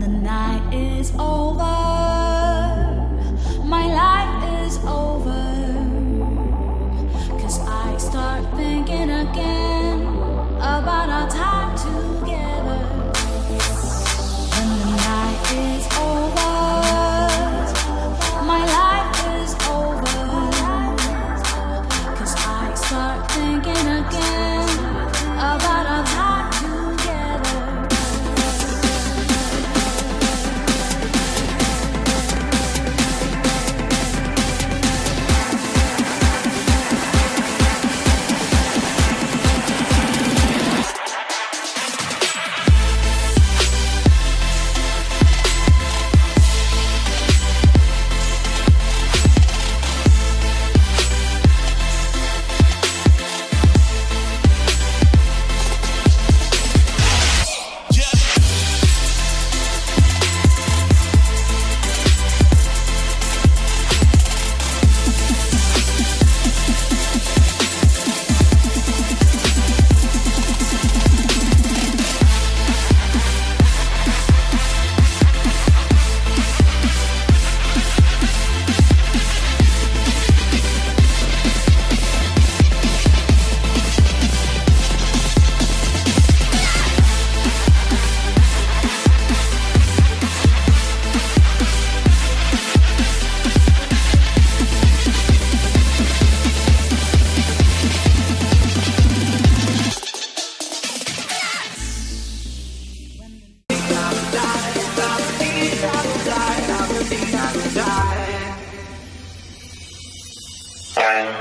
the night is over, my life is over, 'cause I start thinking again about our time together. When the night is over, my life is over, 'cause I start thinking again about our time.